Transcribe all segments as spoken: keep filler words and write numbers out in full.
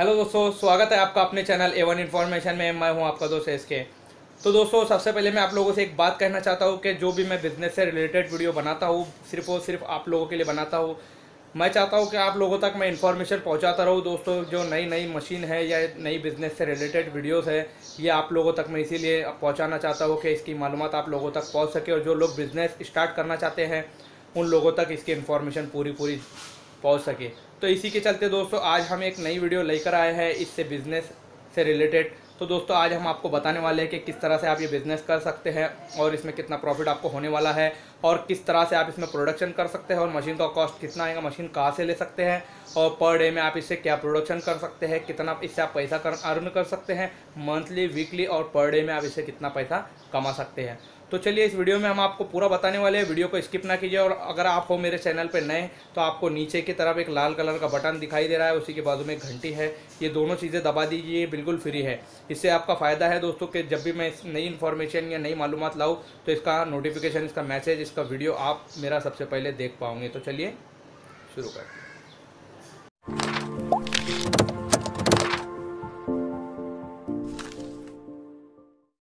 Hello दोस्तों, स्वागत है आपका अपने चैनल ए वन इन्फॉर्मेशन में। मैं हूं आपका दोस्त एस के। तो दोस्तों, सबसे पहले मैं आप लोगों से एक बात कहना चाहता हूं कि जो भी मैं बिज़नेस से रिलेटेड वीडियो बनाता हूं सिर्फ और सिर्फ आप लोगों के लिए बनाता हूं। मैं चाहता हूं कि आप लोगों तक मैं इन्फॉर्मेशन पहुँचाता रहूँ। दोस्तों, जो नई नई मशीन है या नई बिज़नेस से रिलेटेड वीडियोज़ है ये आप लोगों तक मैं इसीलिए पहुँचाना चाहता हूँ कि इसकी मालूमात आप लोगों तक पहुँच सके और जो लोग बिज़नेस स्टार्ट करना चाहते हैं उन लोगों तक इसकी इन्फॉर्मेशन पूरी पूरी पहुंच सके। तो इसी के चलते दोस्तों आज हम एक नई वीडियो लेकर आए हैं इससे बिज़नेस से रिलेटेड। तो दोस्तों आज हम आपको बताने वाले हैं कि किस तरह से आप ये बिज़नेस कर सकते हैं और इसमें कितना प्रॉफिट आपको होने वाला है और किस तरह से आप इसमें प्रोडक्शन कर सकते हैं और मशीन का कॉस्ट कितना आएगा, मशीन कहाँ से ले सकते हैं और पर डे में आप इससे क्या प्रोडक्शन कर सकते हैं, कितना इससे आप पैसा अर्न कर सकते हैं मंथली, वीकली और पर डे में आप इससे कितना पैसा कमा सकते हैं। तो चलिए इस वीडियो में हम आपको पूरा बताने वाले हैं। वीडियो को स्किप ना कीजिए और अगर आप हो मेरे चैनल पर नए तो आपको नीचे की तरफ एक लाल कलर का बटन दिखाई दे रहा है, उसी के बाजू में घंटी है, ये दोनों चीज़ें दबा दीजिए, बिल्कुल फ्री है। इससे आपका फ़ायदा है दोस्तों कि जब भी मैं नई इन्फॉर्मेशन या नई मालूमात लाऊँ तो इसका नोटिफिकेशन, इसका मैसेज, इसका वीडियो आप मेरा सबसे पहले देख पाओगे। तो चलिए शुरू करते हैं।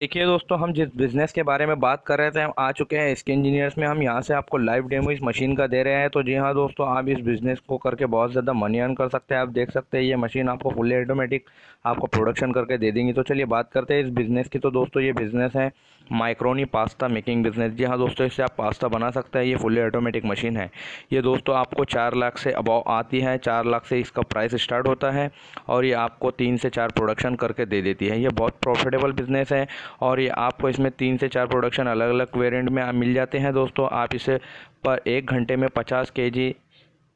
देखिए दोस्तों, हम जिस बिज़नेस के बारे में बात कर रहे थे हम आ चुके हैं एस.के. इंजीनियर्स में। हम यहाँ से आपको लाइव डेमो इस मशीन का दे रहे हैं। तो जी हाँ दोस्तों, आप इस बिज़नेस को करके बहुत ज़्यादा मनी अर्न कर सकते हैं। आप देख सकते हैं ये मशीन आपको फुली ऑटोमेटिक आपको प्रोडक्शन करके दे देंगी। तो चलिए बात करते हैं इस बिज़नेस की। तो दोस्तों ये बिज़नेस है माइक्रोनी पास्ता मेकिंग बिज़नेस। जी हाँ दोस्तों, इससे आप पास्ता बना सकते हैं। ये फुली ऑटोमेटिक मशीन है। ये दोस्तों आपको चार लाख से अबव आती है, चार लाख से इसका प्राइस स्टार्ट होता है और ये आपको तीन से चार प्रोडक्शन करके दे देती है। ये बहुत प्रॉफिटेबल बिज़नेस है और ये आपको इसमें तीन से चार प्रोडक्शन अलग अलग वेरिएंट में मिल जाते हैं। दोस्तों आप इसे पर एक घंटे में पचास केजी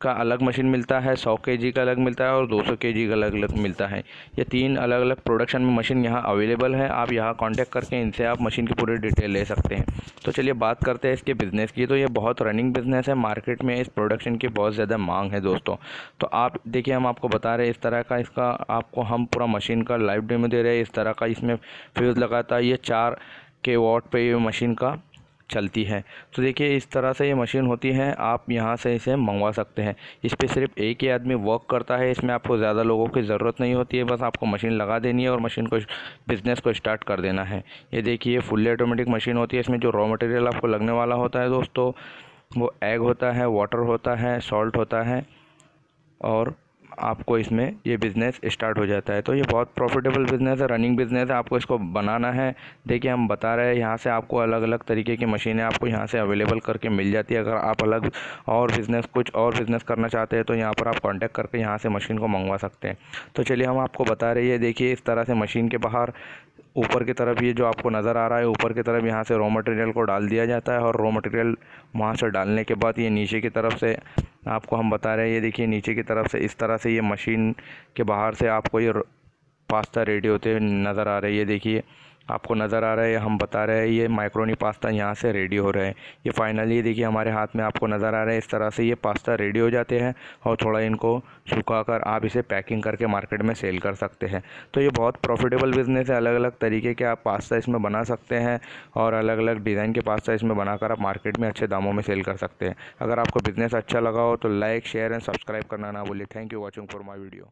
का अलग मशीन मिलता है, सौ केजी का अलग मिलता है और दो सौ केजी का अलग अलग मिलता है। ये तीन अलग अलग प्रोडक्शन में मशीन यहाँ अवेलेबल है। आप यहाँ कांटेक्ट करके इनसे आप मशीन की पूरी डिटेल ले सकते हैं। तो चलिए बात करते हैं इसके बिज़नेस की। तो ये बहुत रनिंग बिज़नेस है, मार्केट में इस प्रोडक्शन की बहुत ज़्यादा मांग है दोस्तों। तो आप देखिए हम आपको बता रहे हैं इस तरह का इसका आपको हम पूरा मशीन का लाइव डेमो दे रहे हैं। इस तरह का इसमें फ्यूज़ लगाता है, ये चार के वाट पर ये मशीन का चलती है। तो देखिए इस तरह से ये मशीन होती है। आप यहाँ से इसे मंगवा सकते हैं। इस पर सिर्फ एक ही आदमी वर्क करता है, इसमें आपको ज़्यादा लोगों की ज़रूरत नहीं होती है। बस आपको मशीन लगा देनी है और मशीन को बिज़नेस को स्टार्ट कर देना है। ये देखिए फुल्ली ऑटोमेटिक मशीन होती है। इसमें जो रॉ मटेरियल आपको लगने वाला होता है दोस्तों वो एग होता है, वाटर होता है, सॉल्ट होता है और आपको इसमें ये बिज़नेस स्टार्ट हो जाता है। तो ये बहुत प्रॉफिटेबल बिज़नेस है, रनिंग बिज़नेस है। आपको इसको बनाना है। देखिए हम बता रहे हैं यहाँ से आपको अलग अलग तरीके की मशीनें आपको यहाँ से अवेलेबल करके मिल जाती है। अगर आप अलग और बिज़नेस कुछ और बिज़नेस करना चाहते हैं तो यहाँ पर आप कॉन्टैक्ट करके यहाँ से मशीन को मंगवा सकते हैं। तो चलिए हम आपको बता रहे हैं। देखिए इस तरह से मशीन के बाहर ऊपर की तरफ ये जो आपको नज़र आ रहा है ऊपर की तरफ यहाँ से रॉ मटेरियल को डाल दिया जाता है और रॉ मटेरियल वहाँ से डालने के बाद ये नीचे की तरफ से आपको हम बता रहे हैं। ये देखिए नीचे की तरफ से इस तरह से ये मशीन के बाहर से आपको ये पास्ता रेडी होते हुए नज़र आ रही है। देखिए आपको नज़र आ रहा है, हम बता रहे हैं ये माइक्रोनी पास्ता यहाँ से रेडी हो रहे हैं। ये फाइनली देखिए हमारे हाथ में आपको नज़र आ रहा है। इस तरह से ये पास्ता रेडी हो जाते हैं और थोड़ा इनको सुखा कर आप इसे पैकिंग करके मार्केट में सेल कर सकते हैं। तो ये बहुत प्रॉफिटेबल बिज़नेस है। अलग अलग तरीके के आप पास्ता इसमें बना सकते हैं और अलग अलग डिज़ाइन के पास्ता इसमें बनाकर आप मार्केट में अच्छे दामों में सेल कर सकते हैं। अगर आपको बिज़नेस अच्छा लगा हो तो लाइक, शेयर एंड सब्सक्राइब करना ना भूलिए। Thank you watching for my video.